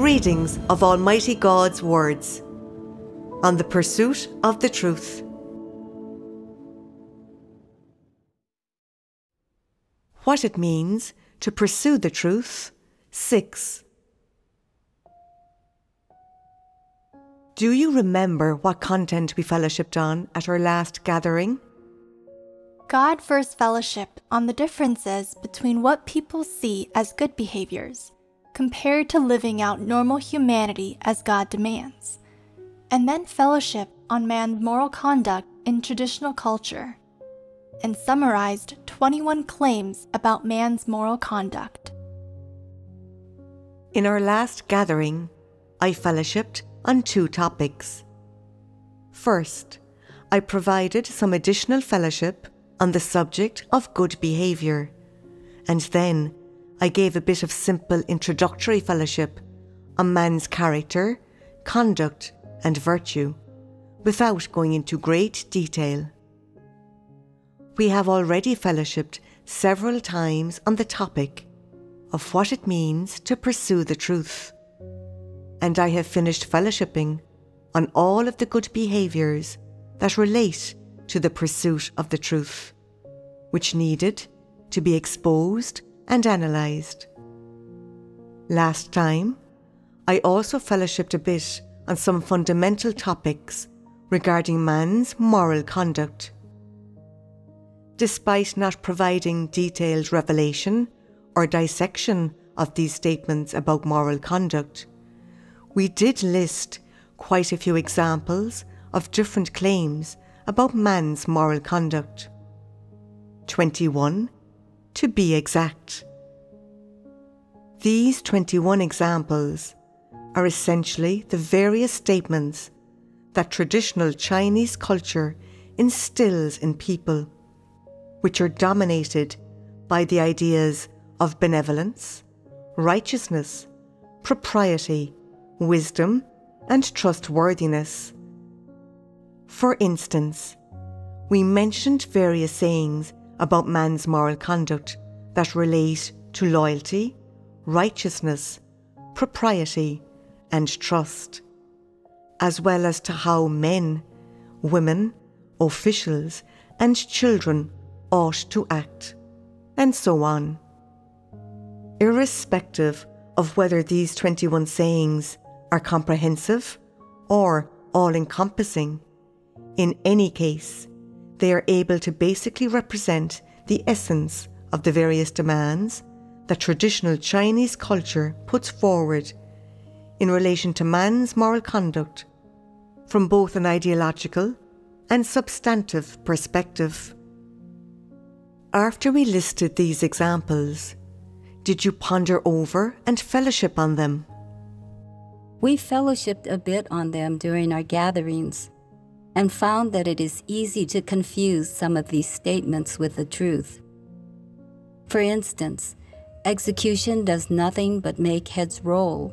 readings of Almighty God's words on the pursuit of the truth. What it means to pursue the truth. 6. Do you remember what content we fellowshipped on at our last gathering? God First Fellowship on the differences between what people see as good behaviors compared to living out normal humanity as God demands, and then fellowship on man's moral conduct in traditional culture, and summarized 21 claims about man's moral conduct. In our last gathering, I fellowshipped on 2 topics. First, I provided some additional fellowship on the subject of good behavior, and then I gave a bit of simple introductory fellowship on man's character, conduct, and virtue, without going into great detail. We have already fellowshipped several times on the topic of what it means to pursue the truth, and I have finished fellowshipping on all of the good behaviours that relate to the pursuit of the truth, which needed to be exposed and analysed. Last time, I also fellowshipped a bit on some fundamental topics regarding man's moral conduct. Despite not providing detailed revelation or dissection of these statements about moral conduct, we did list quite a few examples of different claims about man's moral conduct. 21, to be exact. These 21 examples are essentially the various statements that traditional Chinese culture instills in people, which are dominated by the ideas of benevolence, righteousness, propriety, wisdom, and trustworthiness. For instance, we mentioned various sayings about man's moral conduct that relate to loyalty, righteousness, propriety, and trust, as well as to how men, women, officials, and children ought to act, and so on. Irrespective of whether these 21 sayings are comprehensive or all-encompassing, in any case, they are able to basically represent the essence of the various demands that traditional Chinese culture puts forward in relation to man's moral conduct from both an ideological and substantive perspective. After we listed these examples, did you ponder over and fellowship on them? We fellowshipped a bit on them during our gatherings and found that it is easy to confuse some of these statements with the truth. For instance, execution does nothing but make heads roll.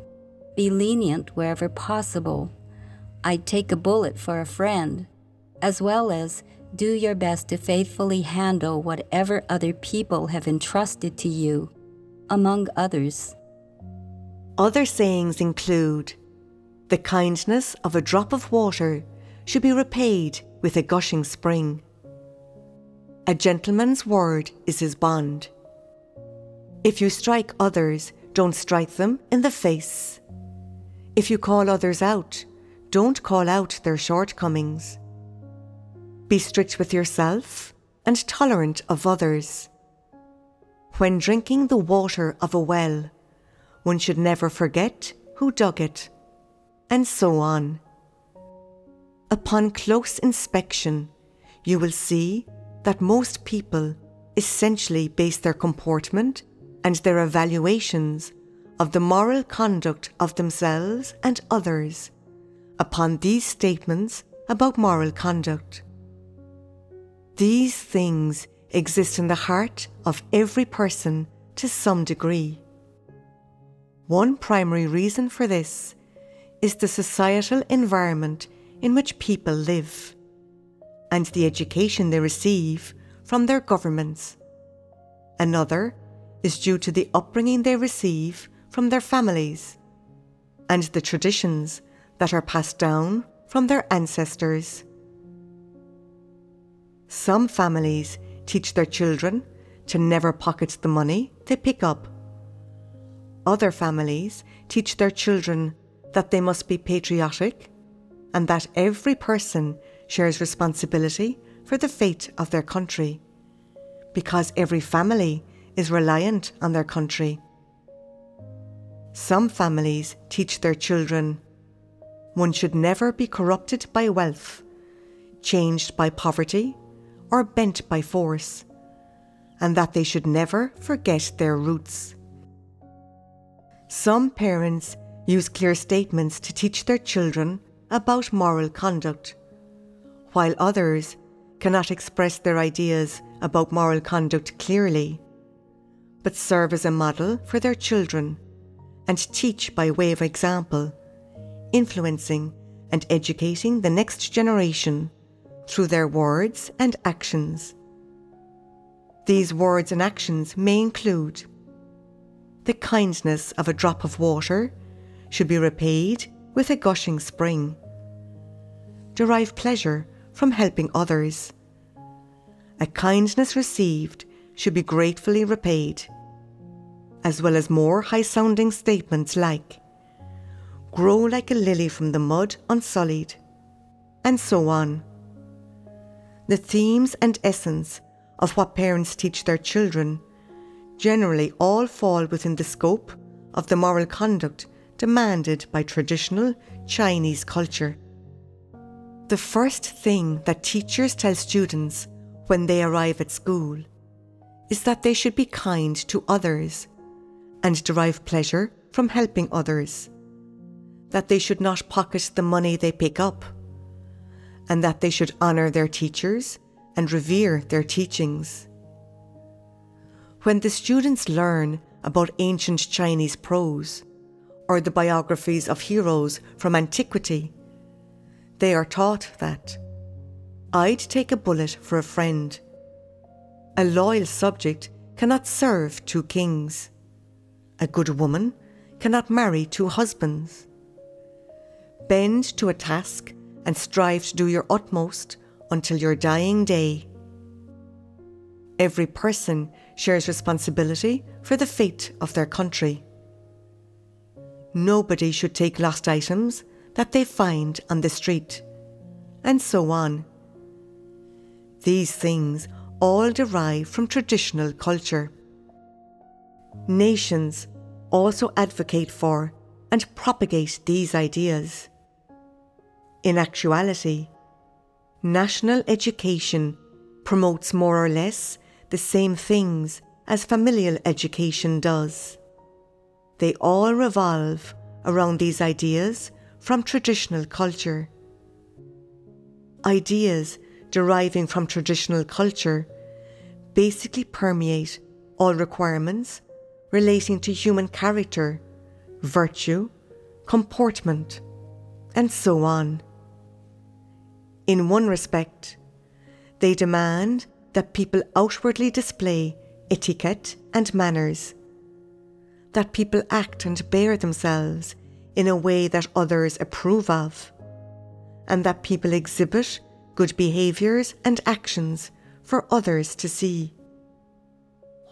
Be lenient wherever possible. I'd take a bullet for a friend, as well as do your best to faithfully handle whatever other people have entrusted to you, among others. Other sayings include, the kindness of a drop of water should be repaid with a gushing spring. A gentleman's word is his bond. If you strike others, don't strike them in the face. If you call others out, don't call out their shortcomings. Be strict with yourself and tolerant of others. When drinking the water of a well, one should never forget who dug it, and so on. Upon close inspection, you will see that most people essentially base their comportment and their evaluations of the moral conduct of themselves and others upon these statements about moral conduct. These things exist in the heart of every person to some degree. One primary reason for this is the societal environment in which people live and the education they receive from their governments. Another is due to the upbringing they receive from their families, and the traditions that are passed down from their ancestors. Some families teach their children to never pocket the money they pick up. Other families teach their children that they must be patriotic and that every person shares responsibility for the fate of their country, because every family is reliant on their country. Some families teach their children one should never be corrupted by wealth, changed by poverty, or bent by force, and that they should never forget their roots. Some parents use clear statements to teach their children about moral conduct, while others cannot express their ideas about moral conduct clearly, but serve as a model for their children and teach by way of example, influencing and educating the next generation through their words and actions. These words and actions may include: the kindness of a drop of water should be repaid with a gushing spring. Derive pleasure from helping others. A kindness received should be gratefully repaid, as well as more high-sounding statements like grow like a lily from the mud unsullied, and so on. The themes and essence of what parents teach their children generally all fall within the scope of the moral conduct demanded by traditional Chinese culture. The first thing that teachers tell students when they arrive at school is that they should be kind to others and derive pleasure from helping others, that they should not pocket the money they pick up, and that they should honour their teachers and revere their teachings. When the students learn about ancient Chinese prose or the biographies of heroes from antiquity, they are taught that I'd take a bullet for a friend, a loyal subject cannot serve two kings, a good woman cannot marry two husbands. Bend to a task and strive to do your utmost until your dying day. Every person shares responsibility for the fate of their country. Nobody should take lost items that they find on the street, and so on. These things all derive from traditional culture. Nations also advocate for and propagate these ideas. In actuality, national education promotes more or less the same things as familial education does. They all revolve around these ideas from traditional culture. Ideas deriving from traditional culture basically permeate all requirements relating to human character, virtue, comportment, and so on. In one respect, they demand that people outwardly display etiquette and manners, that people act and bear themselves in a way that others approve of, and that people exhibit good behaviours and actions for others to see,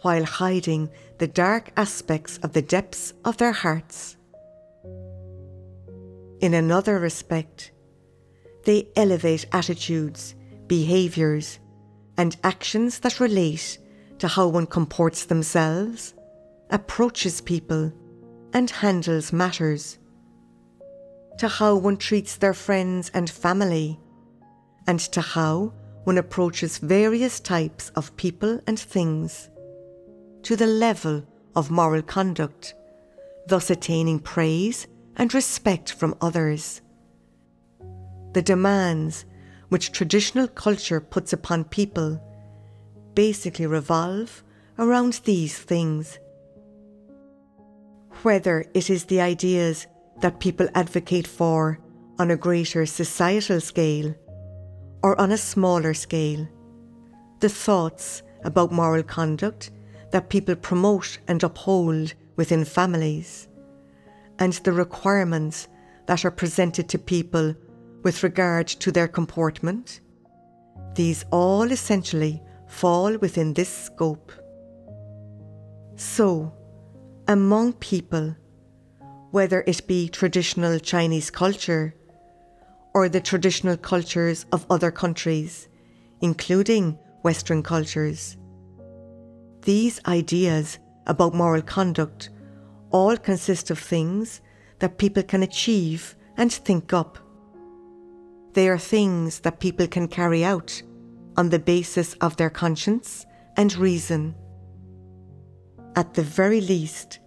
while hiding the dark aspects of the depths of their hearts. In another respect, they elevate attitudes, behaviours, and actions that relate to how one comports themselves, approaches people, and handles matters, to how one treats their friends and family, and to how one approaches various types of people and things, to the level of moral conduct, thus attaining praise and respect from others. The demands which traditional culture puts upon people basically revolve around these things. Whether it is the ideas that people advocate for on a greater societal scale or on a smaller scale, the thoughts about moral conduct that people promote and uphold within families, and the requirements that are presented to people with regard to their comportment, these all essentially fall within this scope. So, among people, whether it be traditional Chinese culture or the traditional cultures of other countries, including Western cultures, these ideas about moral conduct all consist of things that people can achieve and think up. They are things that people can carry out on the basis of their conscience and reason. At the very least,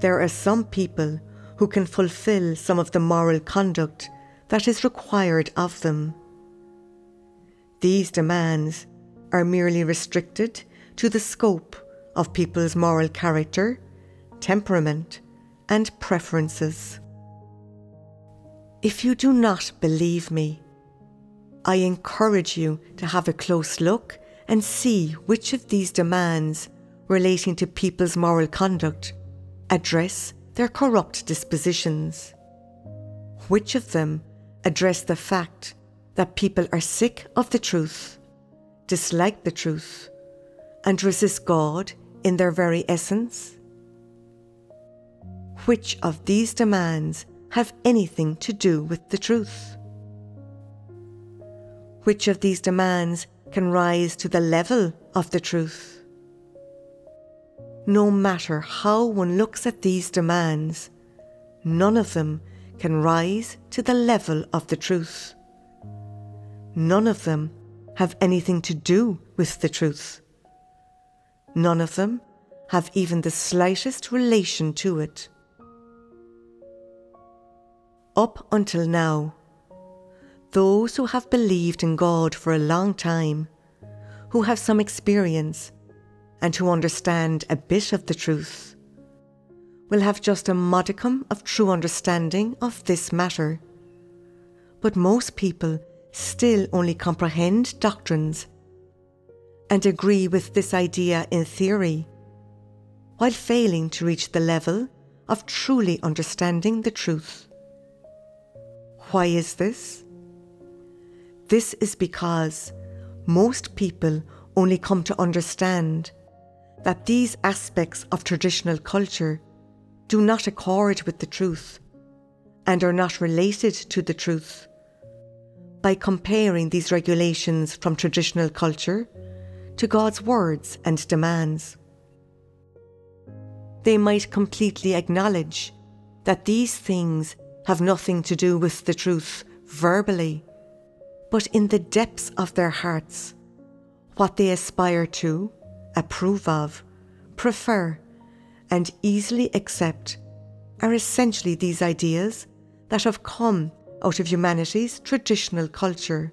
there are some people who can fulfill some of the moral conduct that is required of them. These demands are merely restricted to the scope of people's moral character, temperament, and preferences. If you do not believe me, I encourage you to have a close look and see which of these demands relating to people's moral conduct address their corrupt dispositions, which of them address the fact that people are sick of the truth, dislike the truth, and resist God in their very essence. Which of these demands have anything to do with the truth? Which of these demands can rise to the level of the truth? No matter how one looks at these demands, none of them can rise to the level of the truth. None of them have anything to do with the truth. None of them have even the slightest relation to it. Up until now, those who have believed in God for a long time, who have some experience and who understand a bit of the truth, will have just a modicum of true understanding of this matter. But most people still only comprehend doctrines and agree with this idea in theory, while failing to reach the level of truly understanding the truth. Why is this? This is because most people only come to understand that these aspects of traditional culture do not accord with the truth and are not related to the truth by comparing these regulations from traditional culture to God's words and demands. They might completely acknowledge that these things have nothing to do with the truth verbally, but in the depths of their hearts, what they aspire to, approve of, prefer, and easily accept are essentially these ideas that have come out of humanity's traditional culture,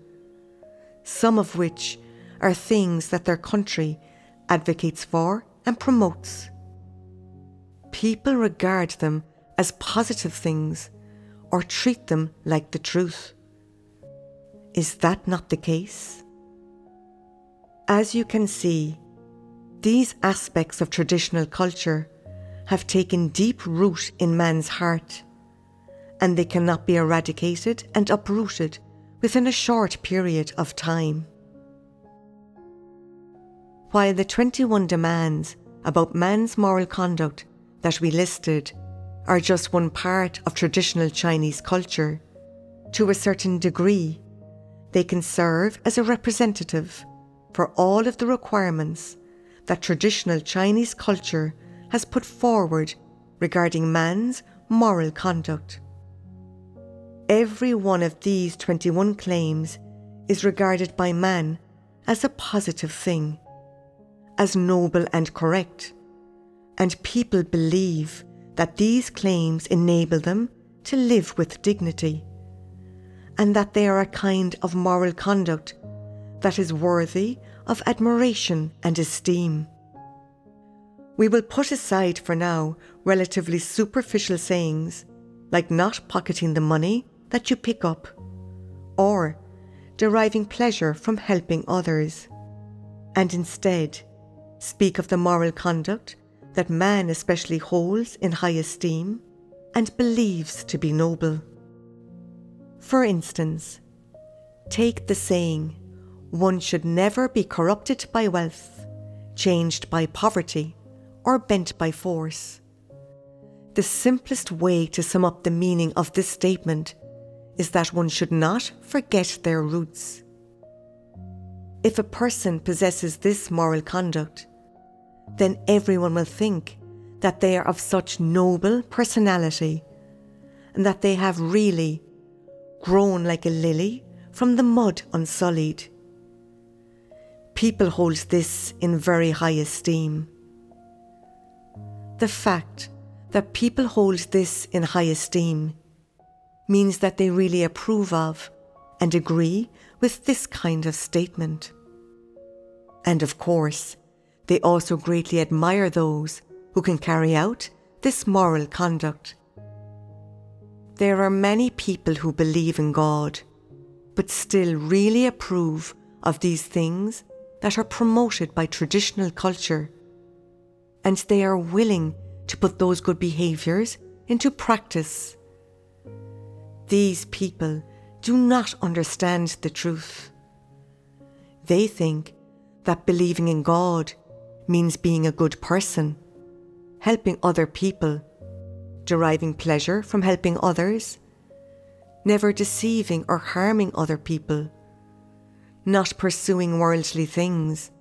some of which are things that their country advocates for and promotes. People regard them as positive things or treat them like the truth. Is that not the case? As you can see, these aspects of traditional culture have taken deep root in man's heart, and they cannot be eradicated and uprooted within a short period of time. While the 21 demands about man's moral conduct that we listed are just one part of traditional Chinese culture, to a certain degree, they can serve as a representative for all of the requirements that traditional Chinese culture has put forward regarding man's moral conduct. Every one of these 21 claims is regarded by man as a positive thing, as noble and correct, and people believe that these claims enable them to live with dignity, and that they are a kind of moral conduct that is worthy of admiration and esteem. We will put aside for now relatively superficial sayings like not pocketing the money that you pick up, or deriving pleasure from helping others, and instead speak of the moral conduct that man especially holds in high esteem and believes to be noble. For instance, take the saying, one should never be corrupted by wealth, changed by poverty, or bent by force. The simplest way to sum up the meaning of this statement is that one should not forget their roots. If a person possesses this moral conduct, then everyone will think that they are of such noble personality and that they have really grown like a lily from the mud unsullied. People hold this in very high esteem. The fact that people hold this in high esteem means that they really approve of and agree with this kind of statement. And of course, they also greatly admire those who can carry out this moral conduct. There are many people who believe in God, but still really approve of these things that are promoted by traditional culture, and they are willing to put those good behaviours into practice. These people do not understand the truth. They think that believing in God means being a good person, helping other people, deriving pleasure from helping others, never deceiving or harming other people, not pursuing worldly things,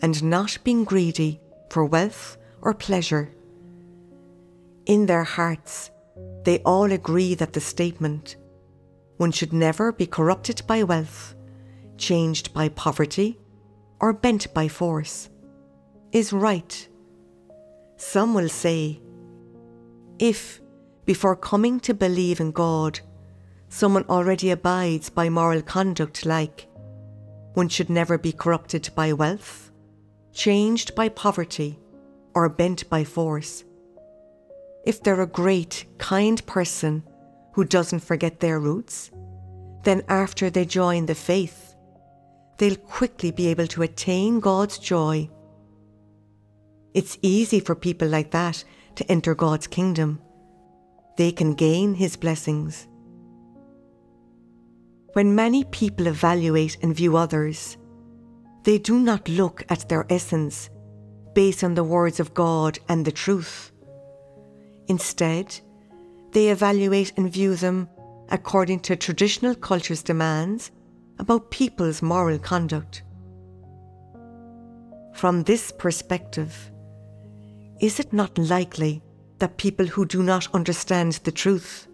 and not being greedy for wealth or pleasure. In their hearts, they all agree that the statement, one should never be corrupted by wealth, changed by poverty, or bent by force, is right. Some will say, if, before coming to believe in God, someone already abides by moral conduct like, one should never be corrupted by wealth, changed by poverty, or bent by force. If they're a great, kind person who doesn't forget their roots, then after they join the faith, they'll quickly be able to attain God's joy. It's easy for people like that to enter God's kingdom. They can gain His blessings. When many people evaluate and view others, they do not look at their essence based on the words of God and the truth. Instead, they evaluate and view them according to traditional culture's demands about people's moral conduct. From this perspective, is it not likely that people who do not understand the truth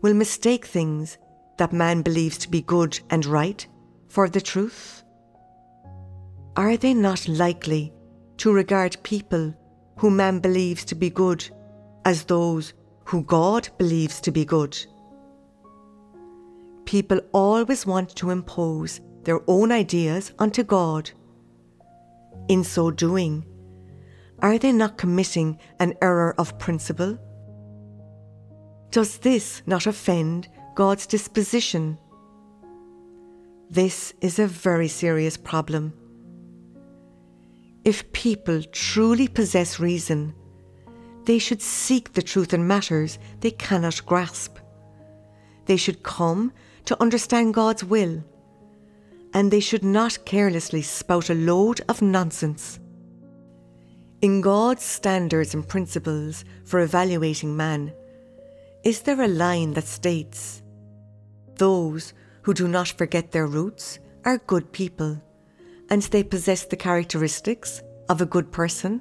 will mistake things that man believes to be good and right for the truth? Are they not likely to regard people who man believes to be good as those who God believes to be good? People always want to impose their own ideas onto God. In so doing, are they not committing an error of principle? Does this not offend God's disposition? This is a very serious problem. If people truly possess reason, they should seek the truth in matters they cannot grasp. They should come to understand God's will, and they should not carelessly spout a load of nonsense. In God's standards and principles for evaluating man, is there a line that states, those who do not forget their roots are good people, and they possess the characteristics of a good person?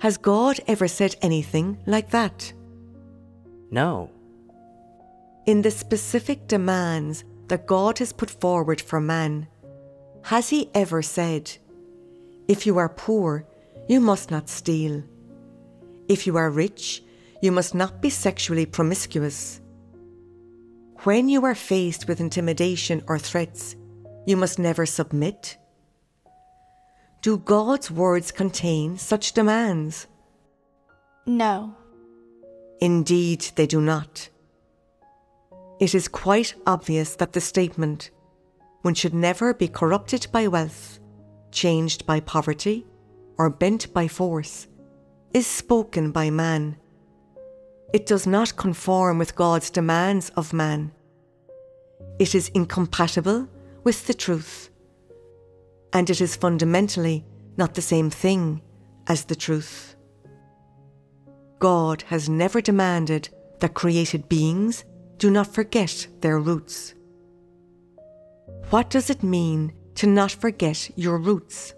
Has God ever said anything like that? No. In the specific demands that God has put forward for man, has He ever said, if you are poor, you must not steal. If you are rich, you must not be sexually promiscuous. When you are faced with intimidation or threats, you must never submit. Do God's words contain such demands? No. Indeed, they do not. It is quite obvious that the statement, one should never be corrupted by wealth, changed by poverty, or bent by force, is spoken by man. It does not conform with God's demands of man. It is incompatible with the truth, and it is fundamentally not the same thing as the truth. God has never demanded that created beings do not forget their roots. What does it mean to not forget your roots?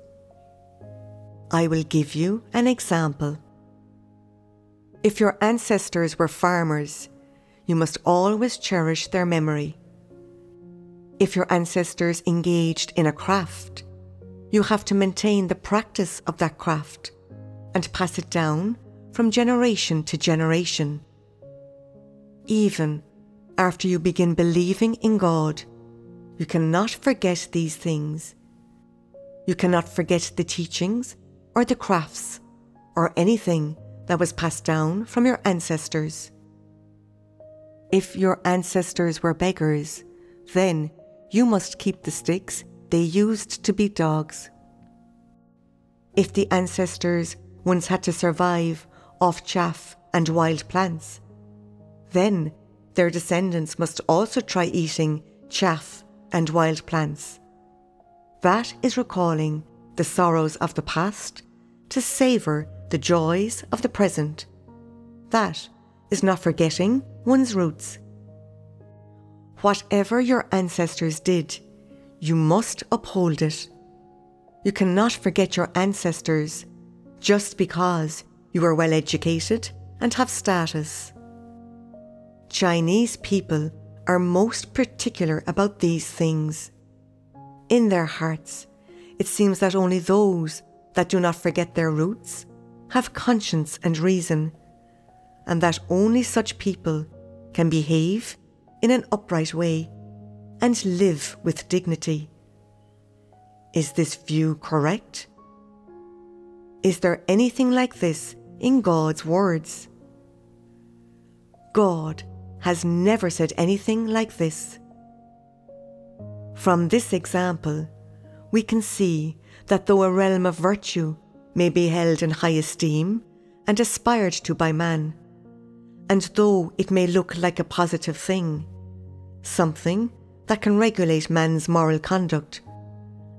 I will give you an example. If your ancestors were farmers, you must always cherish their memory. If your ancestors engaged in a craft, you have to maintain the practice of that craft and pass it down from generation to generation. Even after you begin believing in God, you cannot forget these things. You cannot forget the teachings or the crafts or anything that was passed down from your ancestors. If your ancestors were beggars, then you must keep the sticks they used to beat dogs. If the ancestors once had to survive off chaff and wild plants, then their descendants must also try eating chaff and wild plants. That is recalling the sorrows of the past to savour the joys of the present. That is not forgetting one's roots. Whatever your ancestors did, you must uphold it. You cannot forget your ancestors just because you are well educated and have status. Chinese people are most particular about these things. In their hearts, it seems that only those that do not forget their roots have conscience and reason, and that only such people can behave in an upright way and live with dignity. Is this view correct? Is there anything like this in God's words? God has never said anything like this. From this example, we can see that though a realm of virtue may be held in high esteem and aspired to by man, and though it may look like a positive thing, something that can regulate man's moral conduct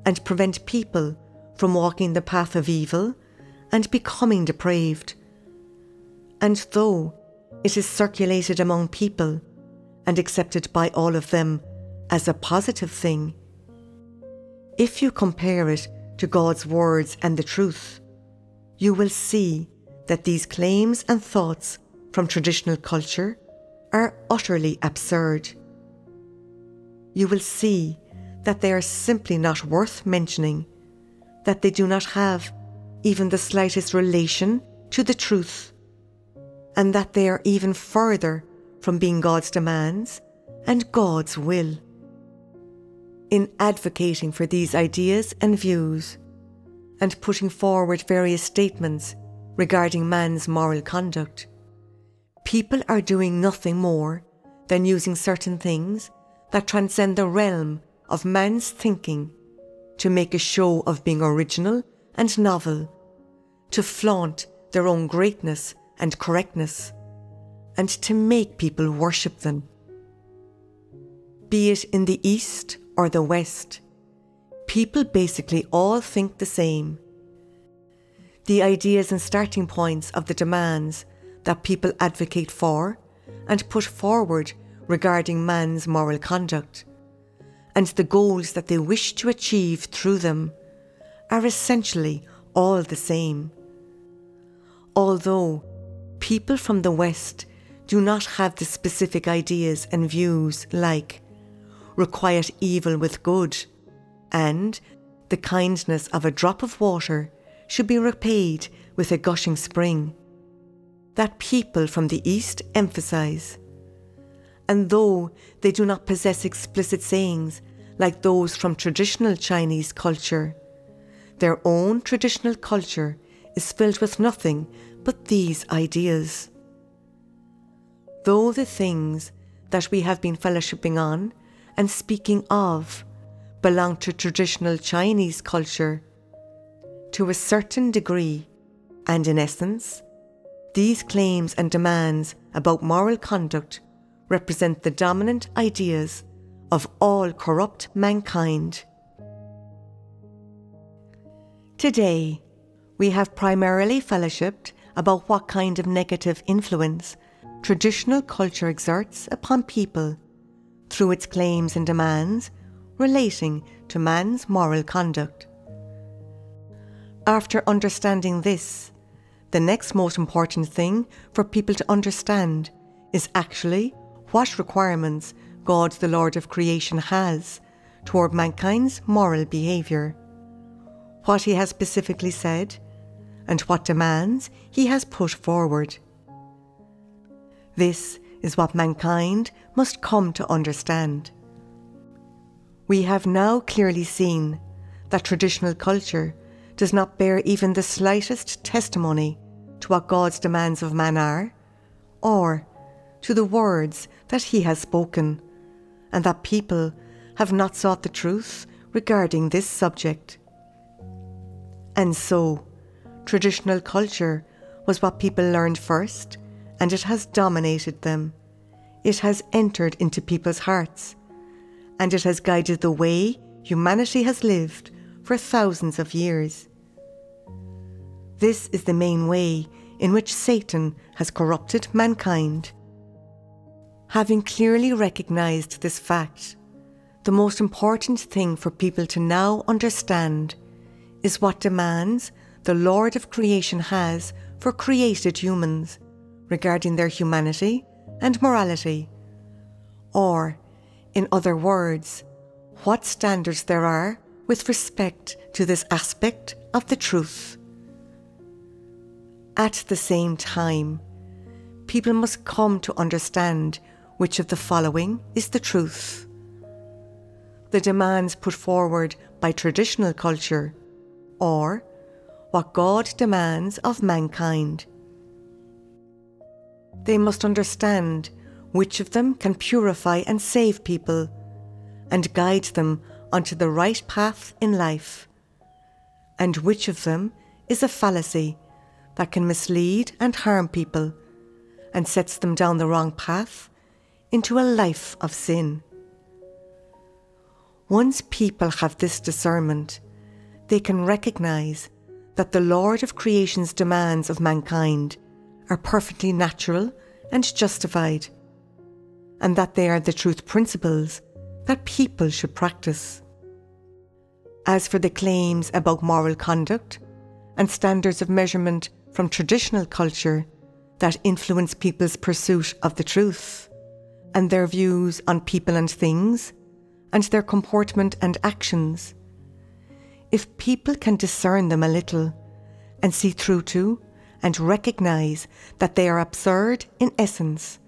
and prevent people from walking the path of evil and becoming depraved, and though it is circulated among people and accepted by all of them as a positive thing, if you compare it to God's words and the truth, you will see that these claims and thoughts from traditional culture are utterly absurd. You will see that they are simply not worth mentioning, that they do not have even the slightest relation to the truth, and that they are even further from being God's demands and God's will. In advocating for these ideas and views, and putting forward various statements regarding man's moral conduct, people are doing nothing more than using certain things that transcend the realm of man's thinking to make a show of being original and novel, to flaunt their own greatness and correctness, and to make people worship them. Be it in the East or the West, people basically all think the same. The ideas and starting points of the demands that people advocate for and put forward regarding man's moral conduct, and the goals that they wish to achieve through them, are essentially all the same. Although people from the West do not have the specific ideas and views like requite evil with good, and the kindness of a drop of water should be repaid with a gushing spring, that people from the East emphasize. And though they do not possess explicit sayings like those from traditional Chinese culture, their own traditional culture is filled with nothing but these ideas. Though the things that we have been fellowshipping on and speaking of belong to traditional Chinese culture, to a certain degree and in essence, These claims and demands about moral conduct represent the dominant ideas of all corrupt mankind. Today, we have primarily fellowshipped about what kind of negative influence traditional culture exerts upon people through its claims and demands relating to man's moral conduct. After understanding this, the next most important thing for people to understand is actually what requirements God, the Lord of creation, has toward mankind's moral behaviour, what He has specifically said, and what demands He has put forward. This is what mankind must come to understand. We have now clearly seen that traditional culture does not bear even the slightest testimony to what God's demands of man are, or to the words that He has spoken, and that people have not sought the truth regarding this subject. And so, traditional culture was what people learned first, and it has dominated them. It has entered into people's hearts, and it has guided the way humanity has lived for thousands of years. This is the main way in which Satan has corrupted mankind. Having clearly recognized this fact, the most important thing for people to now understand is what demands the Lord of creation has for created humans regarding their humanity and morality, or, in other words, what standards there are with respect to this aspect of the truth. At the same time, people must come to understand which of the following is the truth. The demands put forward by traditional culture, or what God demands of mankind. They must understand which of them can purify and save people and guide them onto the right path in life, and which of them is a fallacy that can mislead and harm people and sets them down the wrong path into a life of sin. Once people have this discernment, they can recognize that the Lord of creation's demands of mankind are perfectly natural and justified, and that they are the truth principles that people should practice. As for the claims about moral conduct and standards of measurement from traditional culture that influence people's pursuit of the truth, and their views on people and things, and their comportment and actions, if people can discern them a little and see through to and recognize that they are absurd in essence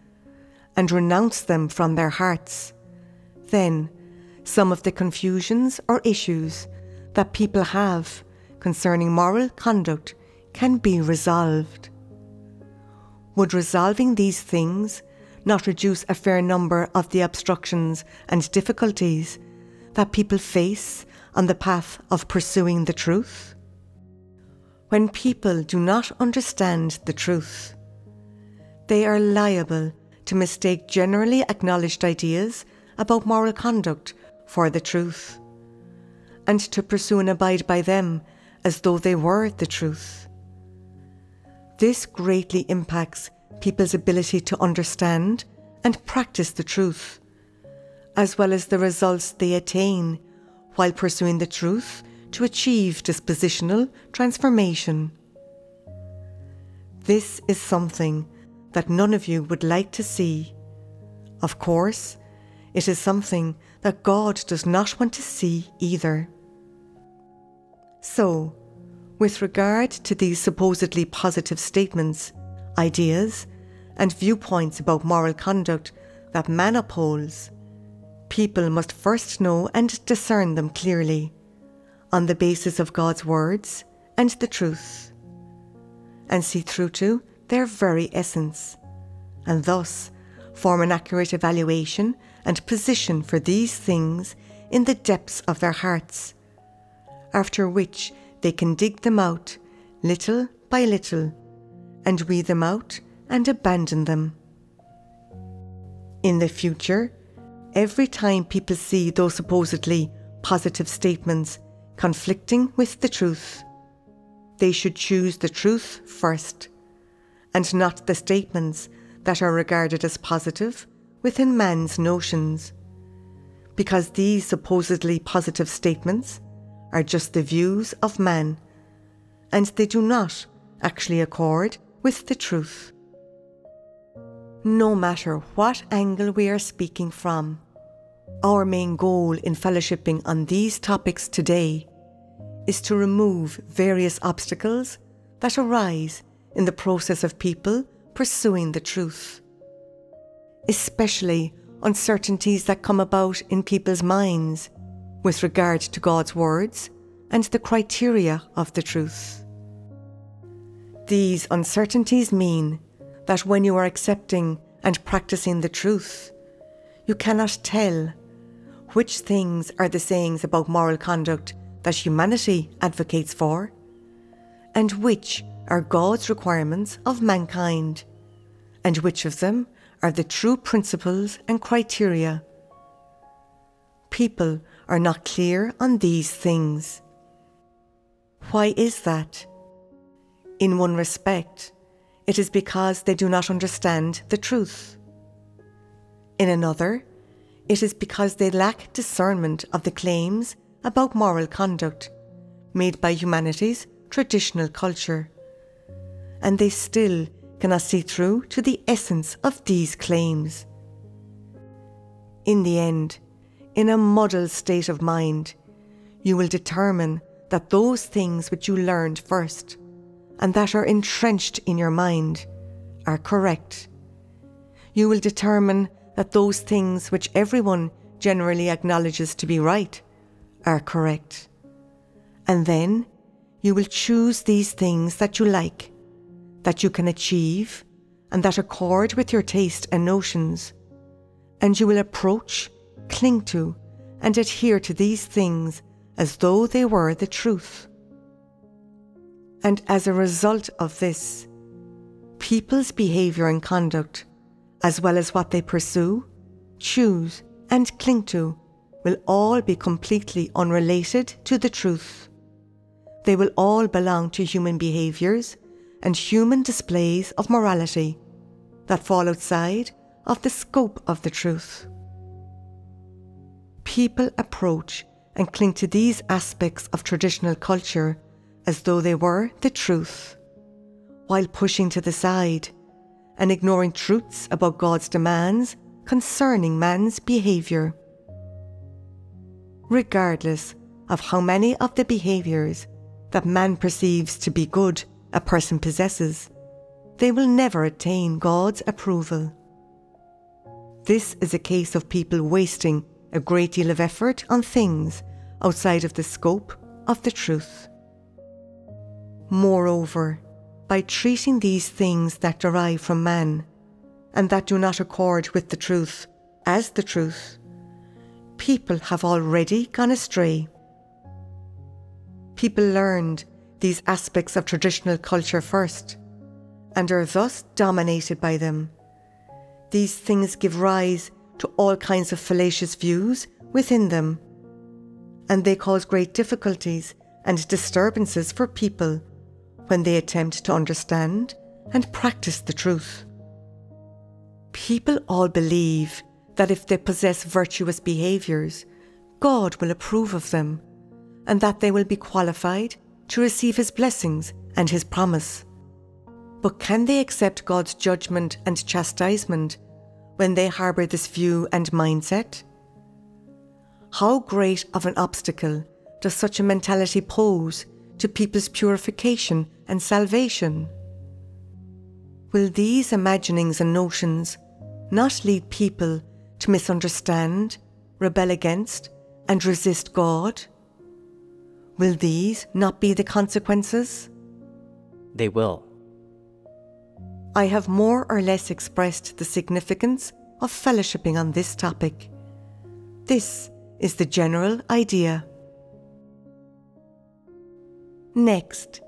and renounce them from their hearts, then some of the confusions or issues that people have concerning moral conduct can be resolved. Would resolving these things not reduce a fair number of the obstructions and difficulties that people face on the path of pursuing the truth? When people do not understand the truth, they are liable to mistake generally acknowledged ideas about moral conduct for the truth, and to pursue and abide by them as though they were the truth. This greatly impacts people's ability to understand and practice the truth, as well as the results they attain while pursuing the truth to achieve dispositional transformation. This is something that none of you would like to see. Of course, it is something that God does not want to see either. So, with regard to these supposedly positive statements, ideas, and viewpoints about moral conduct that man upholds, people must first know and discern them clearly on the basis of God's words and the truth, and see through to their very essence, and thus form an accurate evaluation and position for these things in the depths of their hearts, after which they can dig them out little by little and weed them out and abandon them. In the future, every time people see those supposedly positive statements conflicting with the truth, they should choose the truth first, and not the statements that are regarded as positive within man's notions, because these supposedly positive statements are just the views of man, and they do not actually accord with the truth. No matter what angle we are speaking from, our main goal in fellowshipping on these topics today is to remove various obstacles that arise in the process of people pursuing the truth, especially uncertainties that come about in people's minds with regard to God's words and the criteria of the truth. These uncertainties mean that when you are accepting and practicing the truth, you cannot tell which things are the sayings about moral conduct that humanity advocates for, and which are God's requirements of mankind, and which of them are the true principles and criteria. People are not clear on these things. Why is that? In one respect, it is because they do not understand the truth. In another, it is because they lack discernment of the claims about moral conduct made by humanity's traditional culture, and they still cannot see through to the essence of these claims. In the end, in a muddled state of mind, you will determine that those things which you learned first and that are entrenched in your mind are correct. You will determine that those things which everyone generally acknowledges to be right are correct. And then you will choose these things that you like, that you can achieve, and that accord with your taste and notions, and you will approach, cling to, and adhere to these things as though they were the truth. And as a result of this, people's behaviour and conduct, as well as what they pursue, choose, and cling to, will all be completely unrelated to the truth. They will all belong to human behaviours and human displays of morality that fall outside of the scope of the truth. People approach and cling to these aspects of traditional culture as though they were the truth, while pushing to the side and ignoring truths about God's demands concerning man's behaviour. Regardless of how many of the behaviours that man perceives to be good a person possesses, they will never attain God's approval. This is a case of people wasting a great deal of effort on things outside of the scope of the truth. Moreover, by treating these things that derive from man and that do not accord with the truth as the truth, people have already gone astray. People learned these aspects of traditional culture first, and are thus dominated by them. These things give rise to all kinds of fallacious views within them, and they cause great difficulties and disturbances for people when they attempt to understand and practice the truth. People all believe that if they possess virtuous behaviours, God will approve of them, and that they will be qualified to receive His blessings and His promise. But can they accept God's judgment and chastisement when they harbour this view and mindset? How great of an obstacle does such a mentality pose to people's purification and salvation? Will these imaginings and notions not lead people to misunderstand, rebel against, and resist God? Will these not be the consequences? They will. I have more or less expressed the significance of fellowshipping on this topic. This is the general idea. Next,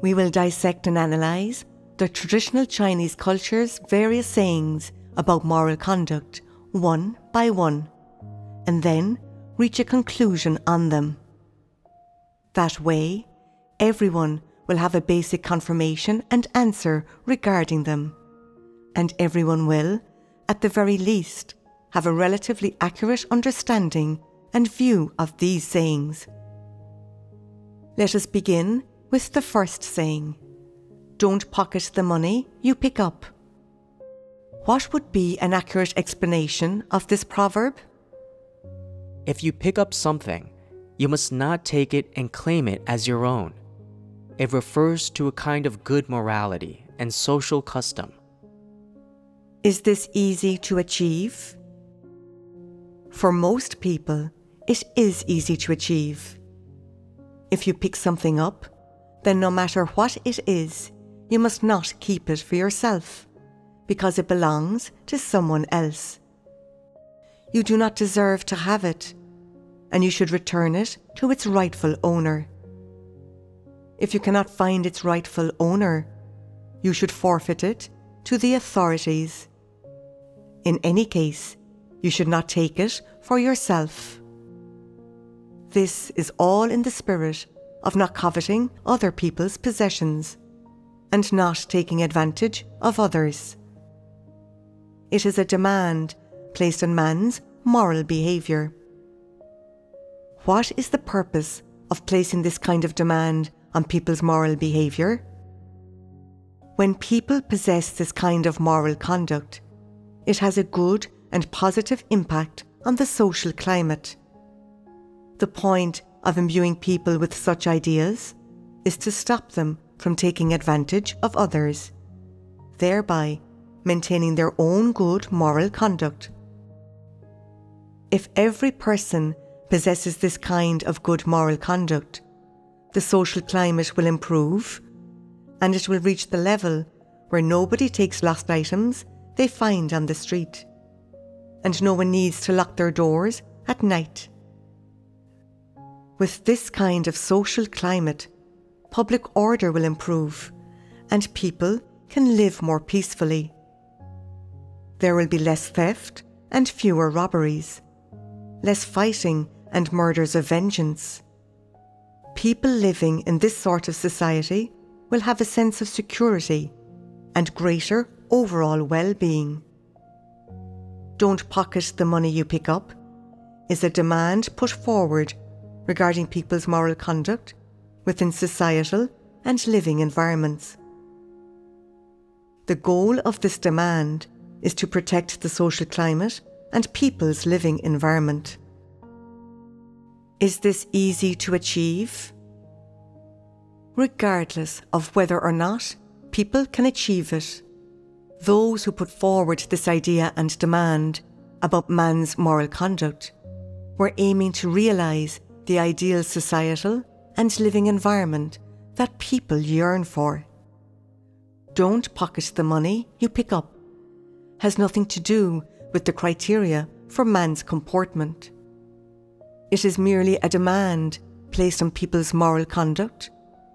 we will dissect and analyse the traditional Chinese culture's various sayings about moral conduct one by one, and then reach a conclusion on them. That way, everyone will have a basic confirmation and answer regarding them, and everyone will, at the very least, have a relatively accurate understanding and view of these sayings. Let us begin with the first saying, "Don't pocket the money you pick up." What would be an accurate explanation of this proverb? If you pick up something, you must not take it and claim it as your own. It refers to a kind of good morality and social custom. Is this easy to achieve? For most people, it is easy to achieve. If you pick something up, then no matter what it is, you must not keep it for yourself, because it belongs to someone else. You do not deserve to have it, and you should return it to its rightful owner. If you cannot find its rightful owner, you should forfeit it to the authorities. In any case, you should not take it for yourself. This is all in the spirit of not coveting other people's possessions and not taking advantage of others. It is a demand placed on man's moral behavior. What is the purpose of placing this kind of demand on people's moral behavior? When people possess this kind of moral conduct, it has a good and positive impact on the social climate. The point of imbuing people with such ideas is to stop them from taking advantage of others, thereby maintaining their own good moral conduct. If every person possesses this kind of good moral conduct, the social climate will improve, and it will reach the level where nobody takes lost items they find on the street, and no one needs to lock their doors at night. With this kind of social climate, public order will improve, and people can live more peacefully. There will be less theft and fewer robberies, less fighting and murders of vengeance. People living in this sort of society will have a sense of security and greater overall well-being. "Don't pocket the money you pick up" is a demand put forward regarding people's moral conduct within societal and living environments. The goal of this demand is to protect the social climate and people's living environment. Is this easy to achieve? Regardless of whether or not people can achieve it, those who put forward this idea and demand about man's moral conduct were aiming to realise the ideal societal and living environment that people yearn for. "Don't pocket the money you pick up" has nothing to do with the criteria for man's comportment. It is merely a demand placed on people's moral conduct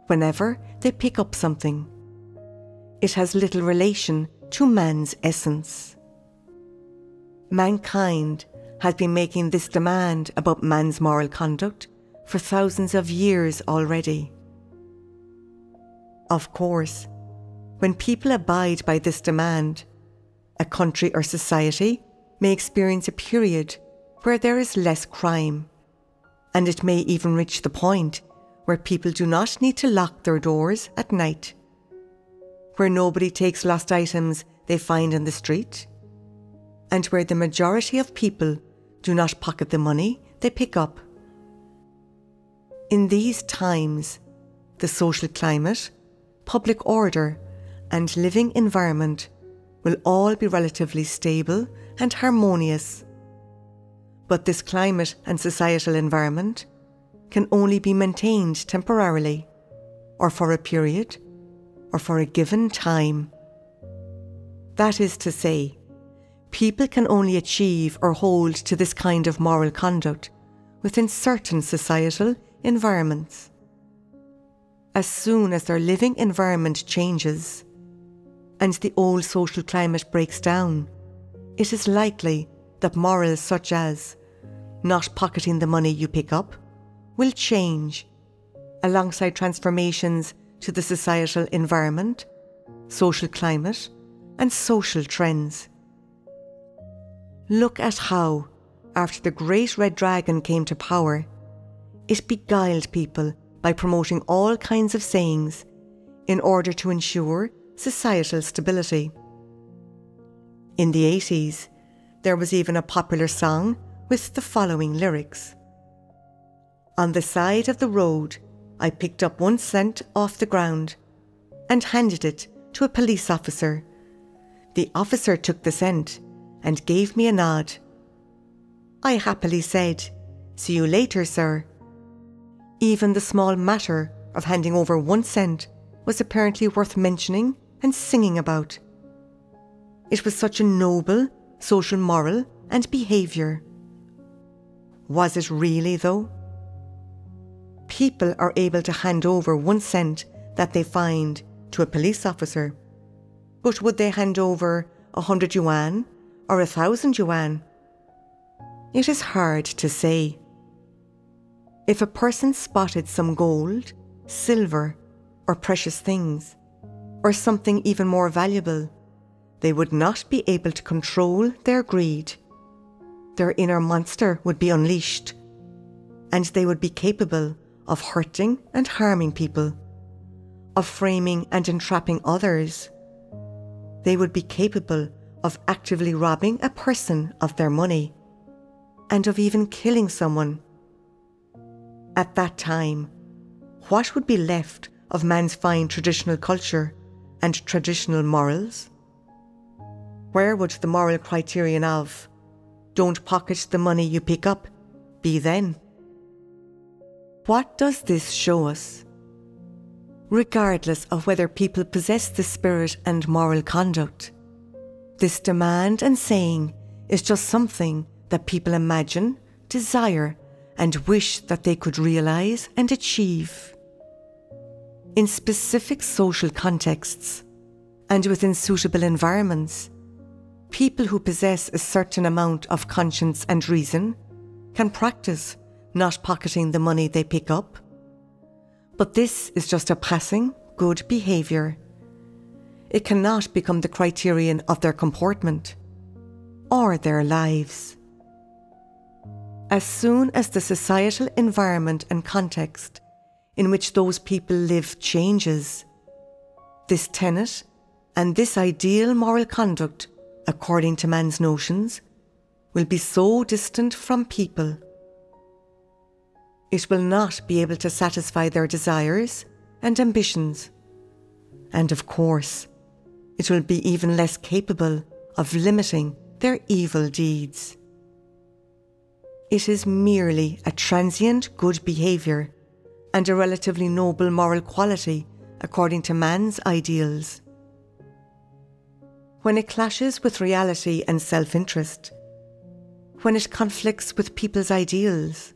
whenever they pick up something. It has little relation to man's essence. Mankind has been making this demand about man's moral conduct for thousands of years already. Of course, when people abide by this demand, a country or society may experience a period where there is less crime, and it may even reach the point where people do not need to lock their doors at night, where nobody takes lost items they find on the street, and where the majority of people do not pocket the money they pick up. In these times, the social climate, public order, and living environment will all be relatively stable and harmonious. But this climate and societal environment can only be maintained temporarily, or for a period, or for a given time. That is to say, people can only achieve or hold to this kind of moral conduct within certain societal environments. As soon as their living environment changes, and the old social climate breaks down, it is likely that morals such as not pocketing the money you pick up will change alongside transformations to the societal environment, social climate, and social trends. Look at how, after the Great Red Dragon came to power, it beguiled people by promoting all kinds of sayings in order to ensure societal stability. In the 80s, there was even a popular song with the following lyrics. On the side of the road, I picked up 1 cent off the ground and handed it to a police officer. The officer took the cent and gave me a nod. I happily said, "See you later, sir." Even the small matter of handing over 1 cent was apparently worth mentioning and singing about. It was such a noble social moral and behaviour. Was it really, though? People are able to hand over 1 cent that they find to a police officer, but would they hand over 100 yuan or 1,000 yuan? It is hard to say. If a person spotted some gold, silver, or precious things, or something even more valuable, they would not be able to control their greed. Their inner monster would be unleashed, and they would be capable of hurting and harming people, of framing and entrapping others. They would be capable of actively robbing a person of their money, and of even killing someone. At that time, what would be left of man's fine traditional culture and traditional morals? Where would the moral criterion of "don't pocket the money you pick up" be then? What does this show us? Regardless of whether people possess the spirit and moral conduct, this demand and saying is just something that people imagine, desire, and wish that they could realise and achieve. In specific social contexts and within suitable environments, people who possess a certain amount of conscience and reason can practice not pocketing the money they pick up. But this is just a passing good behaviour. It cannot become the criterion of their comportment or their lives. As soon as the societal environment and context in which those people live changes, this tenet and this ideal moral conduct, according to man's notions, will be so distant from people. It will not be able to satisfy their desires and ambitions. And of course, it will be even less capable of limiting their evil deeds. It is merely a transient good behaviour and a relatively noble moral quality according to man's ideals. When it clashes with reality and self-interest, when it conflicts with people's ideals,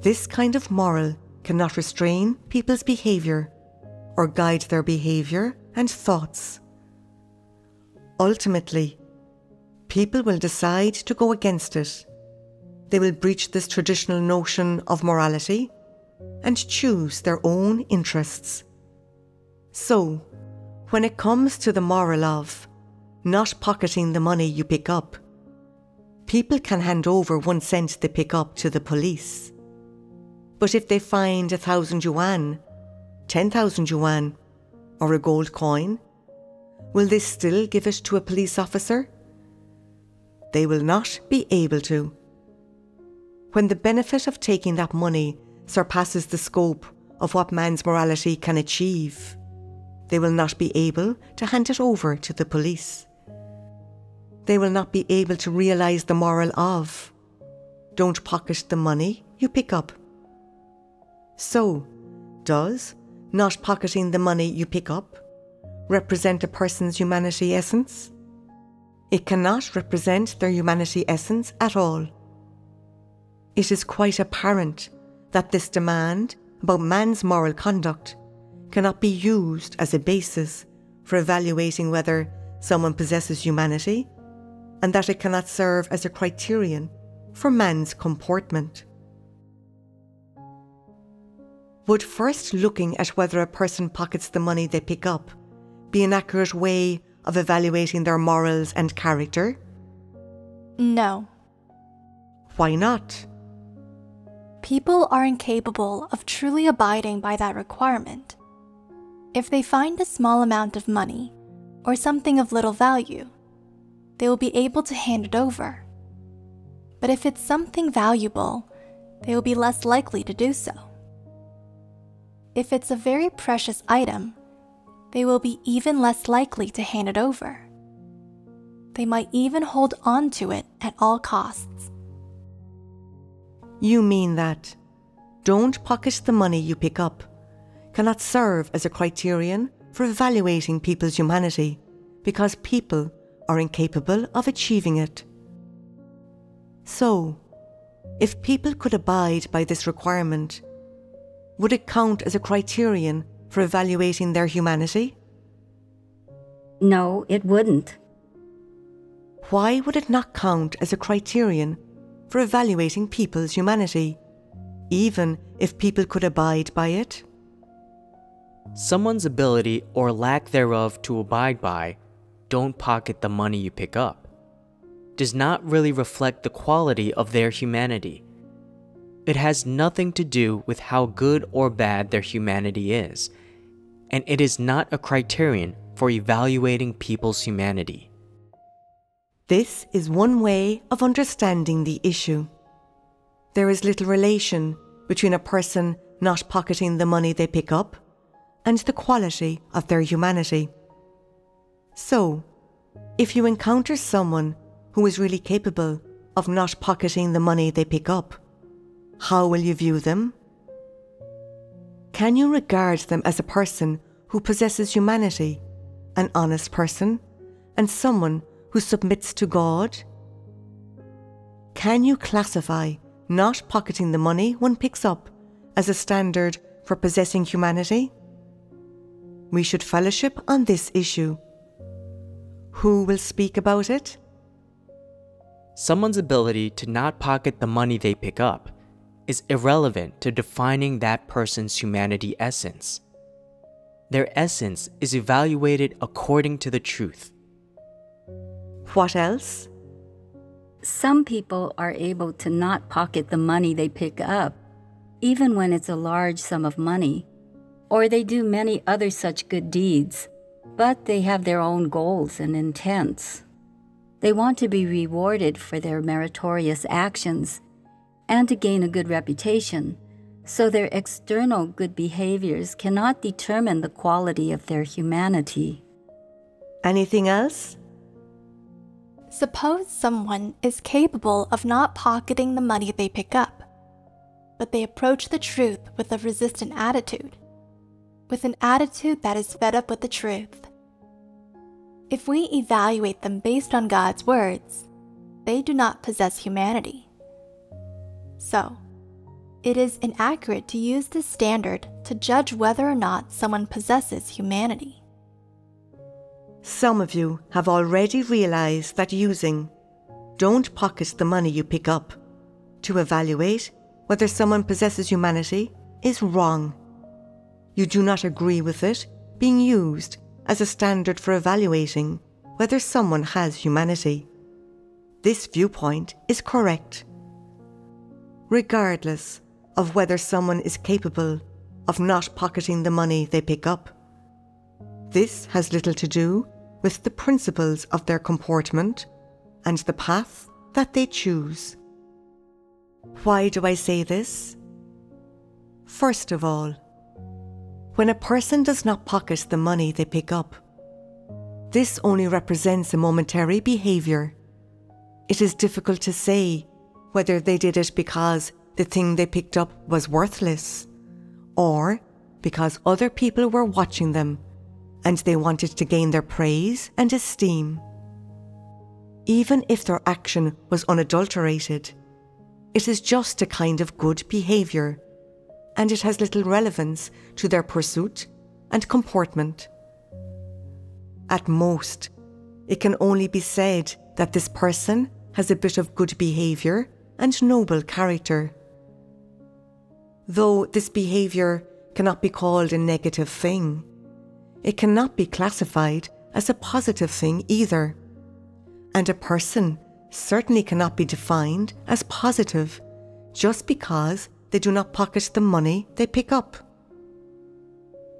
this kind of moral cannot restrain people's behaviour or guide their behaviour and thoughts. Ultimately, people will decide to go against it. They will breach this traditional notion of morality and choose their own interests. So, when it comes to the moral of not pocketing the money you pick up, people can hand over 1 cent they pick up to the police. But if they find 1,000 yuan, 10,000 yuan, or a gold coin, will they still give it to a police officer? They will not be able to. When the benefit of taking that money surpasses the scope of what man's morality can achieve, they will not be able to hand it over to the police. They will not be able to realise the moral of "don't pocket the money you pick up." So, does not pocketing the money you pick up represent a person's humanity essence? It cannot represent their humanity essence at all. It is quite apparent that this demand about man's moral conduct cannot be used as a basis for evaluating whether someone possesses humanity, and that it cannot serve as a criterion for man's comportment. Would first looking at whether a person pockets the money they pick up be an accurate way of evaluating their morals and character? No. Why not? People are incapable of truly abiding by that requirement. If they find a small amount of money, or something of little value, they will be able to hand it over. But if it's something valuable, they will be less likely to do so. If it's a very precious item, they will be even less likely to hand it over. They might even hold on to it at all costs. You mean that don't pocket the money you pick up cannot serve as a criterion for evaluating people's humanity because people are incapable of achieving it. So, if people could abide by this requirement, would it count as a criterion for evaluating their humanity? No, it wouldn't. Why would it not count as a criterion for evaluating people's humanity, even if people could abide by it? Someone's ability or lack thereof to abide by, don't pocket the money you pick up, does not really reflect the quality of their humanity. It has nothing to do with how good or bad their humanity is, and it is not a criterion for evaluating people's humanity. This is one way of understanding the issue. There is little relation between a person not pocketing the money they pick up and the quality of their humanity. So, if you encounter someone who is really capable of not pocketing the money they pick up, how will you view them? Can you regard them as a person who possesses humanity, an honest person, and someone who submits to God? Can you classify not pocketing the money one picks up as a standard for possessing humanity? We should fellowship on this issue. Who will speak about it? Someone's ability to not pocket the money they pick up is irrelevant to defining that person's humanity essence. Their essence is evaluated according to the truth. What else? Some people are able to not pocket the money they pick up, even when it's a large sum of money, or they do many other such good deeds, but they have their own goals and intents. They want to be rewarded for their meritorious actions and to gain a good reputation, so their external good behaviors cannot determine the quality of their humanity. Anything else? Suppose someone is capable of not pocketing the money they pick up, but they approach the truth with a resistant attitude, with an attitude that is fed up with the truth. If we evaluate them based on God's words, they do not possess humanity. So, it is inaccurate to use this standard to judge whether or not someone possesses humanity. Some of you have already realized that using "don't pocket the money you pick up" to evaluate whether someone possesses humanity is wrong. You do not agree with it being used as a standard for evaluating whether someone has humanity. This viewpoint is correct. Regardless of whether someone is capable of not pocketing the money they pick up, this has little to do with the principles of their comportment and the path that they choose. Why do I say this? First of all, when a person does not pocket the money they pick up, this only represents a momentary behavior. It is difficult to say whether they did it because the thing they picked up was worthless, or because other people were watching them and they wanted to gain their praise and esteem. Even if their action was unadulterated, it is just a kind of good behavior, and it has little relevance to their pursuit and comportment. At most, it can only be said that this person has a bit of good behaviour and noble character. Though this behaviour cannot be called a negative thing, it cannot be classified as a positive thing either. And a person certainly cannot be defined as positive just because they do not pocket the money they pick up.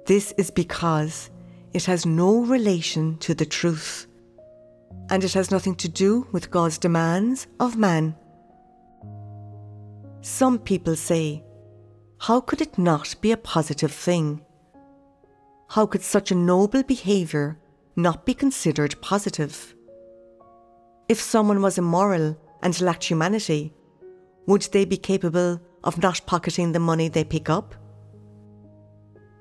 This is because it has no relation to the truth, and it has nothing to do with God's demands of man. Some people say, how could it not be a positive thing? How could such a noble behaviour not be considered positive? If someone was immoral and lacked humanity, would they be capable of not pocketing the money they pick up?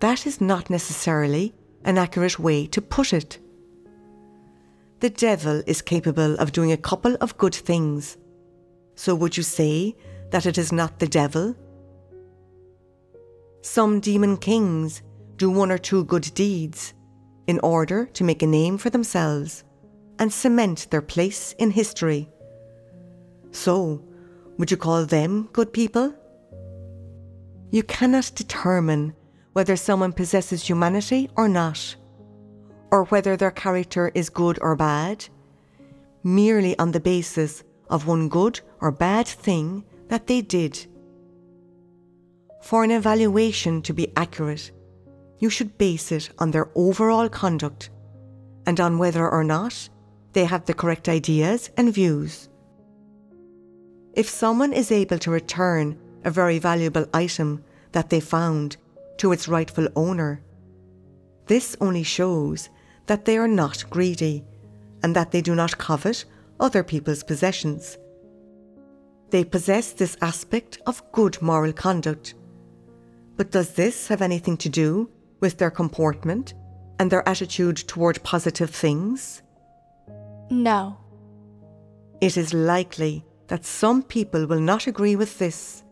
That is not necessarily an accurate way to put it. The devil is capable of doing a couple of good things, so would you say that it is not the devil? Some demon kings do one or two good deeds in order to make a name for themselves and cement their place in history. So, would you call them good people? You cannot determine whether someone possesses humanity or not, or whether their character is good or bad, merely on the basis of one good or bad thing that they did. For an evaluation to be accurate, you should base it on their overall conduct and on whether or not they have the correct ideas and views. If someone is able to return a very valuable item that they found to its rightful owner, this only shows that they are not greedy and that they do not covet other people's possessions. They possess this aspect of good moral conduct. But does this have anything to do with their comportment and their attitude toward positive things? No. It is likely that some people will not agree with this.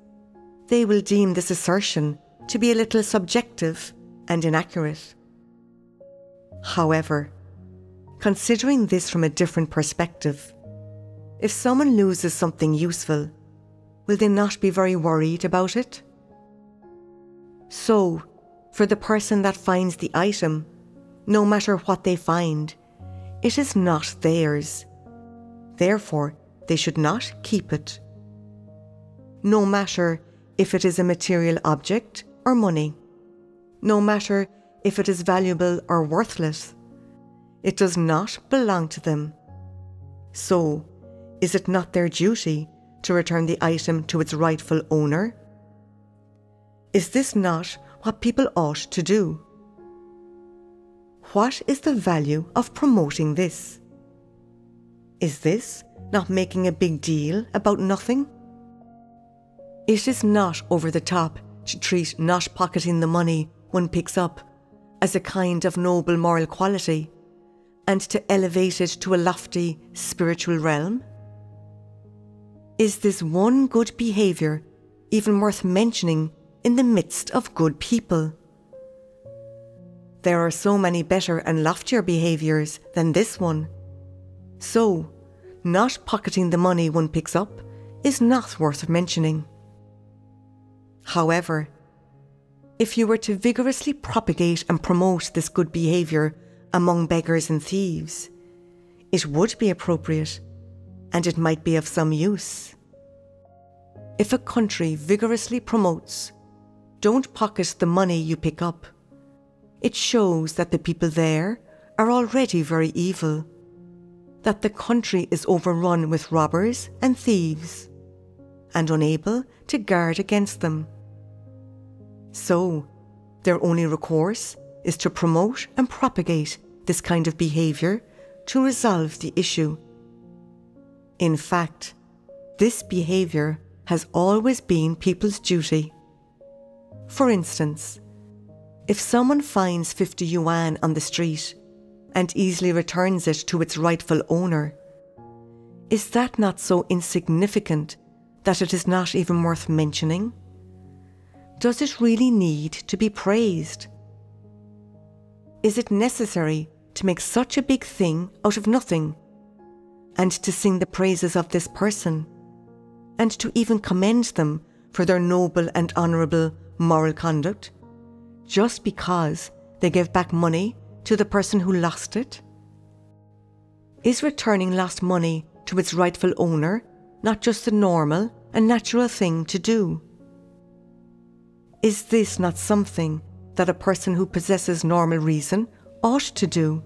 They will deem this assertion to be a little subjective and inaccurate. However, considering this from a different perspective, if someone loses something useful, will they not be very worried about it? So, for the person that finds the item, no matter what they find, it is not theirs. Therefore, they should not keep it, no matter if it is a material object or money, no matter if it is valuable or worthless. It does not belong to them. So, is it not their duty to return the item to its rightful owner? Is this not what people ought to do? What is the value of promoting this? Is this not making a big deal about nothing? It is not over the top to treat not pocketing the money one picks up as a kind of noble moral quality and to elevate it to a lofty spiritual realm. Is this one good behaviour even worth mentioning in the midst of good people? There are so many better and loftier behaviours than this one. So, not pocketing the money one picks up is not worth mentioning. However, if you were to vigorously propagate and promote this good behaviour among beggars and thieves, it would be appropriate, and it might be of some use. If a country vigorously promotes, "Don't pocket the money you pick up," it shows that the people there are already very evil, that the country is overrun with robbers and thieves, and unable to guard against them. So, their only recourse is to promote and propagate this kind of behaviour to resolve the issue. In fact, this behaviour has always been people's duty. For instance, if someone finds 50 yuan on the street and easily returns it to its rightful owner, is that not so insignificant that it is not even worth mentioning? Does it really need to be praised? Is it necessary to make such a big thing out of nothing, and to sing the praises of this person, and to even commend them for their noble and honourable moral conduct, just because they gave back money to the person who lost it? Is returning lost money to its rightful owner not just the normal and natural thing to do? Is this not something that a person who possesses normal reason ought to do?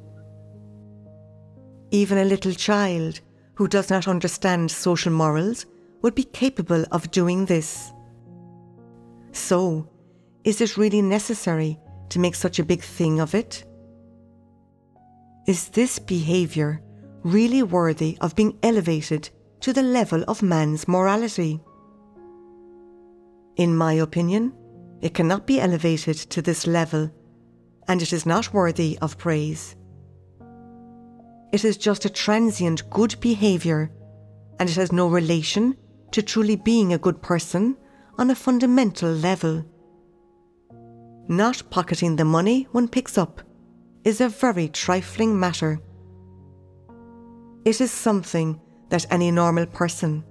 Even a little child who does not understand social morals would be capable of doing this. So, is it really necessary to make such a big thing of it? Is this behaviour really worthy of being elevated to the level of man's morality? In my opinion, it cannot be elevated to this level, and it is not worthy of praise. It is just a transient good behaviour, and it has no relation to truly being a good person on a fundamental level. Not pocketing the money one picks up is a very trifling matter. It is something that any normal person,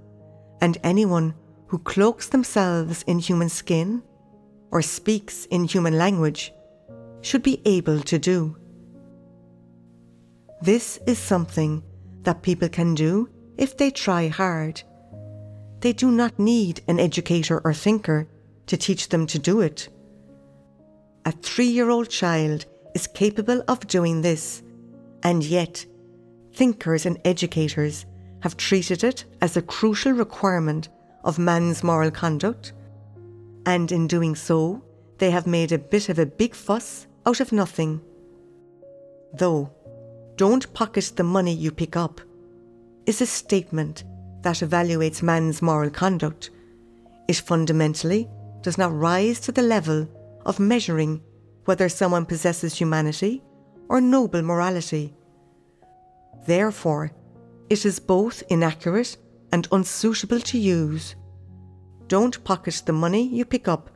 and anyone who cloaks themselves in human skin or speaks in human language, should be able to do. This is something that people can do if they try hard. They do not need an educator or thinker to teach them to do it. A 3-year-old child is capable of doing this, and yet thinkers and educators have treated it as a crucial requirement of man's moral conduct, and in doing so, they have made a bit of a big fuss out of nothing. Though, "Don't pocket the money you pick up" is a statement that evaluates man's moral conduct. It fundamentally does not rise to the level of measuring whether someone possesses humanity or noble morality. Therefore, it is both inaccurate and unsuitable to use "Don't pocket the money you pick up"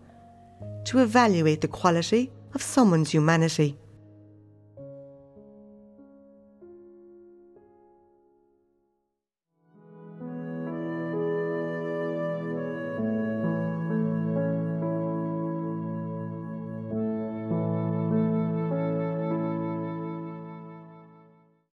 to evaluate the quality of someone's humanity.